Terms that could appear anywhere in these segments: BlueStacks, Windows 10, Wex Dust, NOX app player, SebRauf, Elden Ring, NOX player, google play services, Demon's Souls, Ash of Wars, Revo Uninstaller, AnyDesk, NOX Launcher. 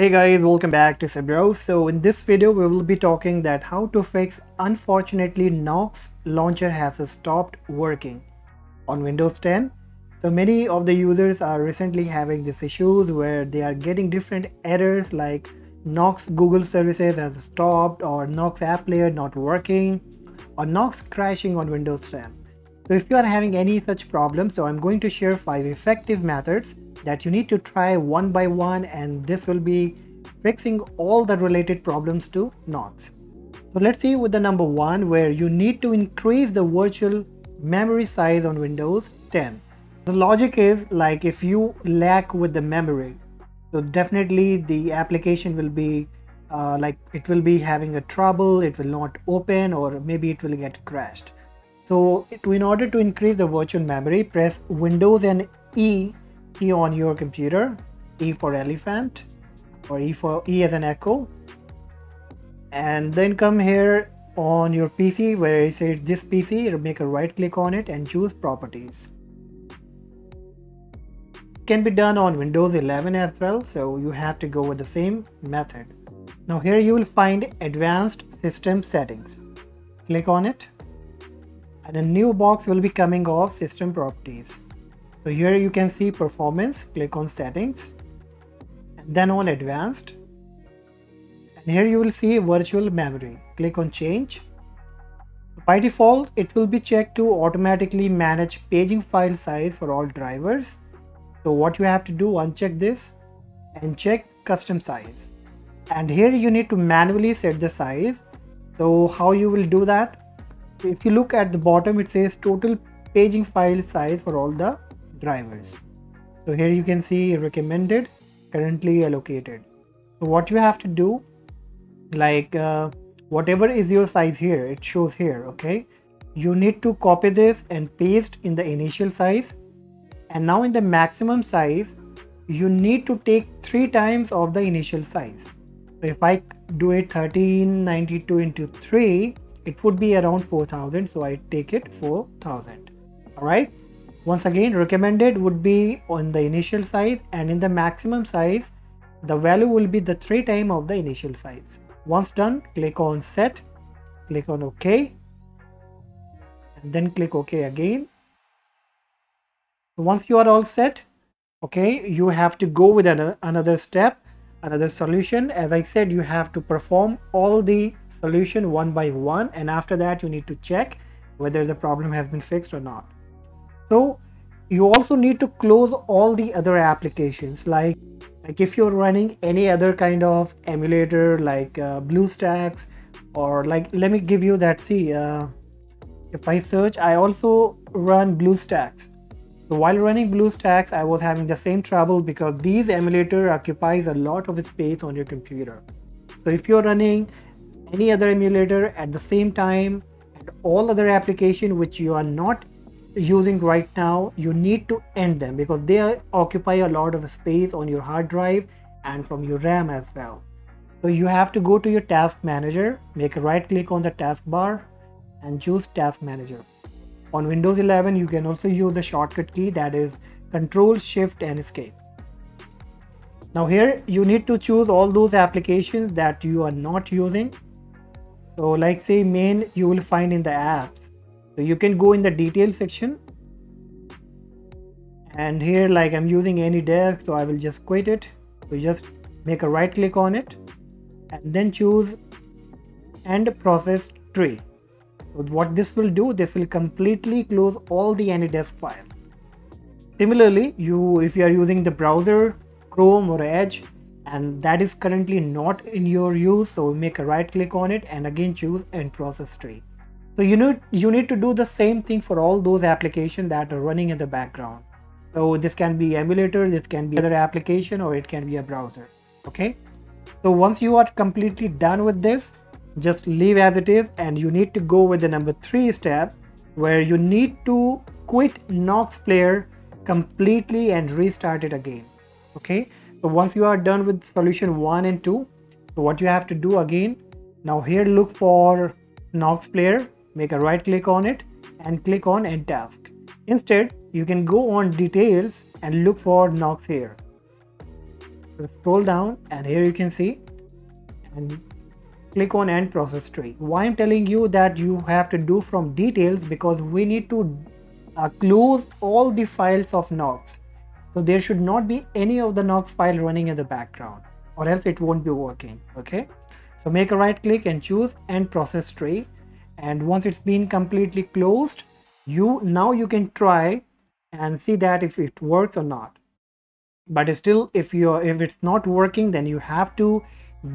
Hey guys, welcome back to SebRauf. So in this video we will be talking that how to fix unfortunately NOX launcher has stopped working on Windows 10. So many of the users are recently having these issues where they are getting different errors like NOX Google services has stopped or NOX app player not working or NOX crashing on Windows 10. So if you are having any such problem, so I'm going to share 5 effective methods that you need to try one by one, and this will be fixing all the related problems to NOX. So let's see with the number 1, where you need to increase the virtual memory size on Windows 10. The logic is like if you lack with the memory, so definitely the application will be it will be having a trouble, it will not open, or maybe it will get crashed. So in order to increase the virtual memory, press Windows and E key on your computer, E for elephant or E as an echo, and then come here on your PC where it says this PC, make a right click on it and choose properties. It can be done on Windows 11 as well, so you have to go with the same method. Now here you will find advanced system settings, click on it and a new box will be coming off system properties. So here you can see performance, click on settings and then on advanced, and here you will see virtual memory, click on change. By default it will be checked to automatically manage paging file size for all drivers. So what you have to do, uncheck this and check custom size, and here you need to manually set the size. So how you will do that, if you look at the bottom it says total paging file size for all the drivers. So here you can see recommended, currently allocated. So what you have to do, like whatever is your size here, it shows here, okay, you need to copy this and paste in the initial size, and now in the maximum size you need to take 3 times of the initial size. So if I do it 1392 into 3, it would be around 4000, so I take it 4000. All right, once again recommended would be on the initial size, and in the maximum size the value will be the 3 times of the initial size. Once done, click on set, click on OK and then click OK again. Once you are all set, okay, you have to go with another step, another solution. As I said, you have to perform all the solution one by one, and after that you need to check whether the problem has been fixed or not. So you also need to close all the other applications, like if you're running any other kind of emulator like BlueStacks, or like let me give you that, see, if I search, I also run BlueStacks. So while running BlueStacks I was having the same trouble because these emulator occupies a lot of space on your computer. So if you're running any other emulator at the same time and all other application which you are not using right now, you need to end them because they occupy a lot of space on your hard drive and from your RAM as well. So you have to go to your task manager, make a right click on the taskbar and choose task manager. On Windows 11 you can also use the shortcut key, that is Control Shift and Escape. Now here you need to choose all those applications that you are not using. So like say main you will find in the apps. So you can go in the detail section, and here like I'm using AnyDesk, so I will just quit it. So just make a right click on it and then choose end process tree. So what this will do, this will completely close all the AnyDesk file. Similarly, if you are using the browser Chrome or Edge and that is currently not in your use, so make a right click on it and again choose end process tree. So you need to do the same thing for all those applications that are running in the background. So this can be emulator, this can be other application, or it can be a browser. Okay, so once you are completely done with this, just leave as it is, and you need to go with the number 3 step where you need to quit NOX player completely and restart it again. Okay, so once you are done with solution 1 and 2, so what you have to do again, now here look for NOX player, make a right click on it and click on end task. Instead you can go on details and look for NOX here. So scroll down and here you can see, and click on end process tree. Why I'm telling you that you have to do from details, because we need to close all the files of NOX. So there should not be any of the NOX file running in the background, or else it won't be working. Okay, so make a right click and choose end process tree. And once it's been completely closed, now you can try and see that if it works or not. But still, if it's not working, then you have to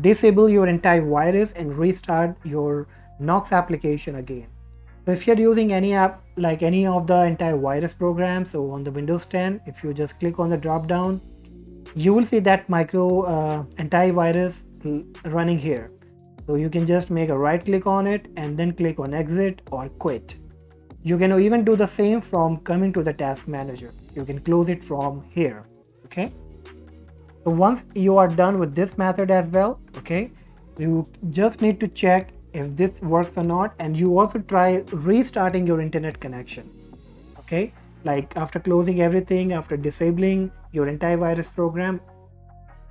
disable your entire virus and restart your NOX application again. So if you're using any app, like any of the entire virus program, so on the Windows 10, if you just click on the drop down, you will see that micro antivirus running here. So you can just make a right click on it and then click on exit or quit. You can even do the same from coming to the task manager. You can close it from here. Okay, so once you are done with this method as well, okay, you just need to check if this works or not, and you also try restarting your internet connection. Okay, like after closing everything, after disabling your antivirus program,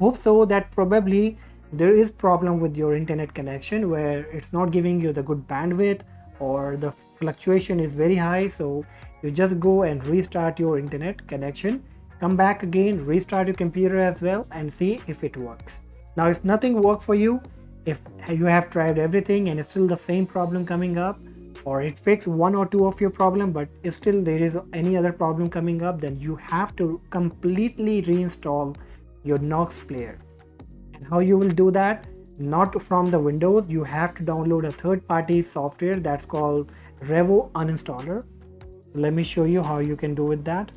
hope so that probably there is problem with your internet connection where it's not giving you the good bandwidth or the fluctuation is very high. So you just go and restart your internet connection, come back again, restart your computer as well, and see if it works. Now if nothing works for you, if you have tried everything and it's still the same problem coming up, or it fixed one or two of your problem but still there is any other problem coming up, then you have to completely reinstall your NOX player. And how you will do that? Not from the Windows, you have to download a third-party software that's called Revo Uninstaller. Let me show you how you can do with that.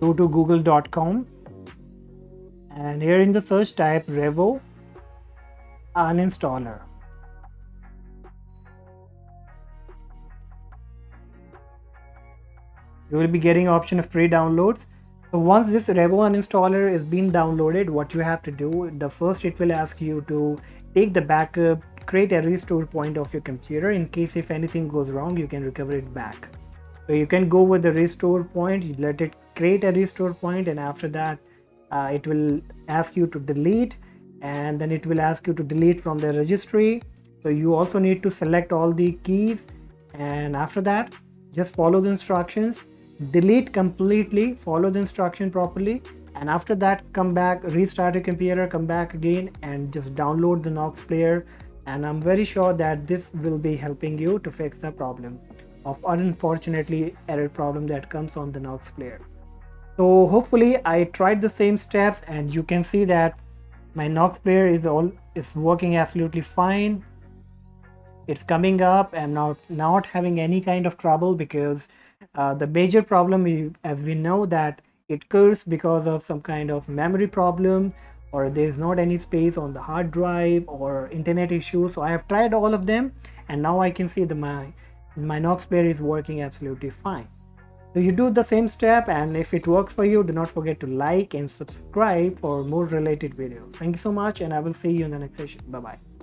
Go to google.com and here in the search type Revo Uninstaller. You will be getting option of free downloads. So once this Revo Uninstaller is being downloaded, what you have to do, the first it will ask you to take the backup, create a restore point of your computer in case if anything goes wrong, you can recover it back. So you can go with the restore point, you let it create a restore point, and after that it will ask you to delete, and then it will ask you to delete from the registry. So you also need to select all the keys, and after that just follow the instructions. Delete completely, follow the instruction properly, and after that come back, restart your computer, come back again and just download the NOX player. And I'm very sure that this will be helping you to fix the problem of unfortunately error problem that comes on the NOX player. So hopefully I tried the same steps and you can see that my NOX player is working absolutely fine. It's coming up and not having any kind of trouble, because the major problem is, as we know, that it occurs because of some kind of memory problem, or there's not any space on the hard drive, or internet issues. So I have tried all of them and now I can see that my NOX player is working absolutely fine. So you do the same step, and if it works for you, do not forget to like and subscribe for more related videos. Thank you so much, and I will see you in the next session. Bye bye.